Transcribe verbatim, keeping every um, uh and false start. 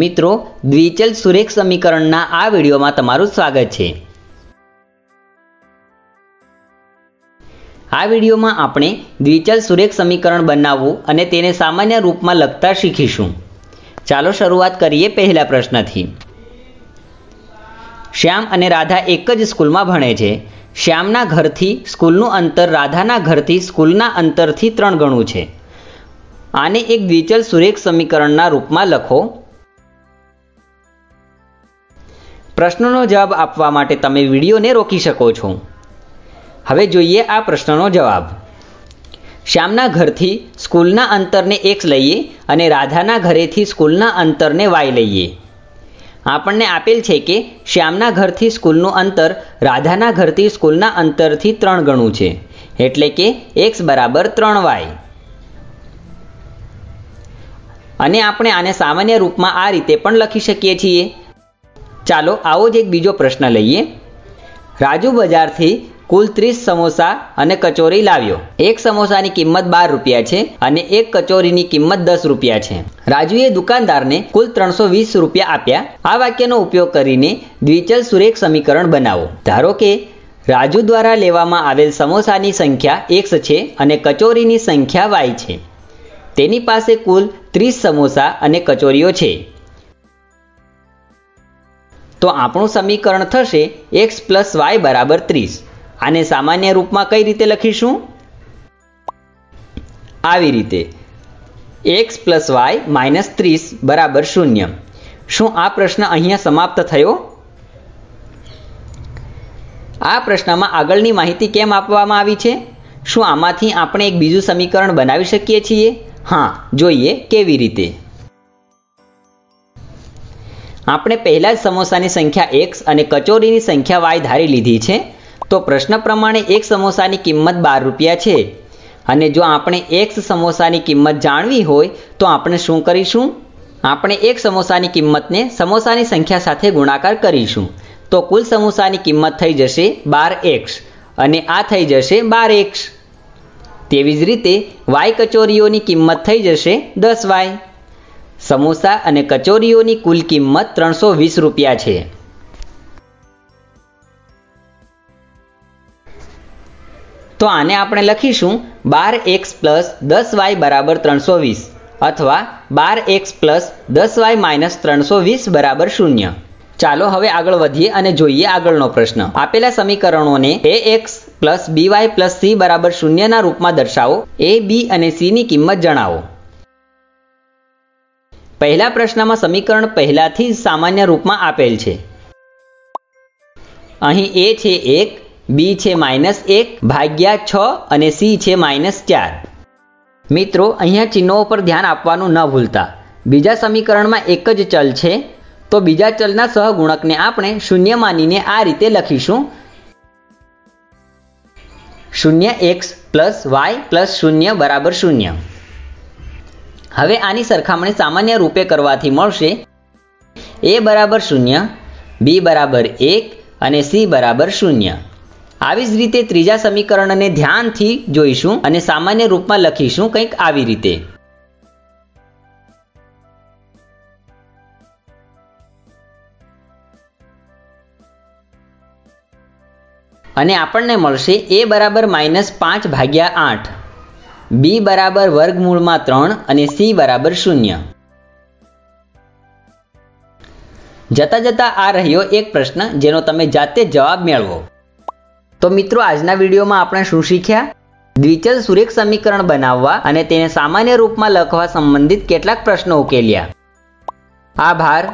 મિત્રો દ્વિચલ સુરેખ સમીકરણના આ વિડીયોમાં તમારું સ્વાગત છે। આ વિડીયોમાં આપણે દ્વિચલ સુરેખ સમીકરણ બનાવવું અને તેને સામાન્ય રૂપમાં લખતા શીખીશું। ચાલો શરૂઆત કરીએ પહેલા પ્રશ્નથી। શ્યામ અને રાધા એક જ સ્કૂલમાં ભણે છે। શ્યામના ઘરથી સ્કૂલનું અંતર રાધાના ઘરથી સ્કૂલના અંતરથી ત્રણ ગણું છે। આને એક દ્વિચલ સુરેખ સમીકરણના રૂપમાં લખો। પ્રશ્નનો જવાબ આપવા માટે તમે વિડીયોને રોકી શકો છો। હવે જોઈએ આ પ્રશ્નનો જવાબ। શ્યામના ઘરથી સ્કૂલના અંતરને એક્સ લઈએ અને રાધાના ઘરેથી સ્કૂલના અંતરને વાય લઈએ। આપણને આપેલ છે કે શ્યામના ઘરથી સ્કૂલનું અંતર રાધાના ઘરથી સ્કૂલના અંતરથી ત્રણ ગણું છે, એટલે કે એક્સ બરાબર ત્રણ વાય। અને આપણે આને સામાન્ય રૂપમાં આ રીતે પણ લખી શકીએ છીએ। ચાલો આવો જ એક બીજો પ્રશ્ન લઈએ। રાજુ બજારથી કુલ ત્રીસ સમોસા અને કચોરી લાવ્યો। એક સમોસાની કિંમત બાર રૂપિયા છે અને એક કચોરીની કિંમત દસ રૂપિયા છે। રાજુએ દુકાનદારને કુલ ત્રણસો વીસ રૂપિયા આપ્યા। આ વાક્યનો ઉપયોગ કરીને દ્વિચલ સુરેખ સમીકરણ બનાવો। ધારો કે રાજુ દ્વારા લેવામાં આવેલ સમોસાની સંખ્યા એક્સ છે અને કચોરીની સંખ્યા વાય છે। તેની પાસે કુલ ત્રીસ સમોસા અને કચોરીઓ છે, તો આપણું સમીકરણ થશે એક્સ પ્લસ વાય બરાબર ત્રીસ। આને સામાન્ય રૂપમાં કઈ રીતે લખીશું? આવી રીતે એક્સ પ્લસ વાય માઇનસ ત્રીસ બરાબર શૂન્ય। શું આ પ્રશ્ન અહીંયા સમાપ્ત થયો? આ પ્રશ્નમાં આગળની માહિતી કેમ આપવામાં આવી છે? શું આમાંથી આપણે એક બીજું સમીકરણ બનાવી શકીએ છીએ? हाँ, જોઈએ કેવી રીતે। આપણે પહેલા જ સમોસાની સંખ્યા x અને કચોરીની સંખ્યા y ધારી લીધી છે, તો પ્રશ્ન પ્રમાણે એક સમોસાની કિંમત બાર રૂપિયા છે અને જો આપણે x સમોસાની કિંમત જાણવી હોય તો આપણે શું કરીશું? આપણે એક સમોસાની કિંમતને સમોસાની સંખ્યા સાથે ગુણાકાર કરીશું, તો કુલ સમોસાની કિંમત થઈ જશે બાર એક્સ અને આ થઈ જશે બાર એક્સ। તેવી જ રીતે વાય કચોરીઓની કિંમત થઈ જશે દસ વાય। સમોસા અને કચોરીઓની કુલ કિંમત ત્રણસો વીસ રૂપિયા છે। તો આને આપણે લખીશું બાર એક્સ પ્લસ દસ વાય બરાબર ત્રણસો વીસ અથવા બાર એક્સ પ્લસ દસ વાય માઇનસ ત્રણસો વીસ બરાબર શૂન્ય। ચાલો હવે આગળ વધીએ અને જોઈએ આગળનો પ્રશ્ન। આપેલા સમીકરણોને a x plus b y plus c બરાબર શૂન્યના રૂપમાં દર્શાવો। એ બી અને સીની કિંમત જણાવો। પહેલા પ્રશ્નમાં સમીકરણ પહેલાથી જ સામાન્ય રૂપમાં આપેલ છે। અહીં એ છે એક, બી છે માઇનસ એક ભાગ્યા છ અને સી છે માઇનસ ચાર। મિત્રો અહીંયા ચિહ્નો પર ધ્યાન આપવાનું ન ભૂલતા। બીજા સમીકરણમાં એક જ ચલ છે, તો બીજા ચલના સહગુણકને આપણે શૂન્ય માનીને આ રીતે લખીશું શૂન્ય એક્સ પ્લસ વાય પ્લસ શૂન્ય બરાબર શૂન્ય। હવે આની સરખામણી સામાન્ય રૂપે કરવાથી મળશે એ બરાબર શૂન્ય, બી બરાબર એક અને સી બરાબર શૂન્ય। આવી જ રીતે ત્રીજા સમીકરણને ધ્યાનથી જોઈશું અને સામાન્ય રૂપમાં લખીશું કંઈક આવી રીતે। અને આપણને મળશે એ બરાબર માઇનસ પાંચ ભાગ્યા આઠ, બી બરાબર વર્ગમૂળમાં ત્રણ અને સી બરાબર શૂન્ય। જતા જતા આ રહ્યો એક પ્રશ્ન જેનો તમે જાતે જવાબ મેળવો। તો મિત્રો આજના વિડીયોમાં આપણે શું શીખ્યા? દ્વિચલ સુરેખ સમીકરણ બનાવવા અને તેને સામાન્ય રૂપમાં લખવા સંબંધિત કેટલાક પ્રશ્નો ઉકેલ્યા। આભાર।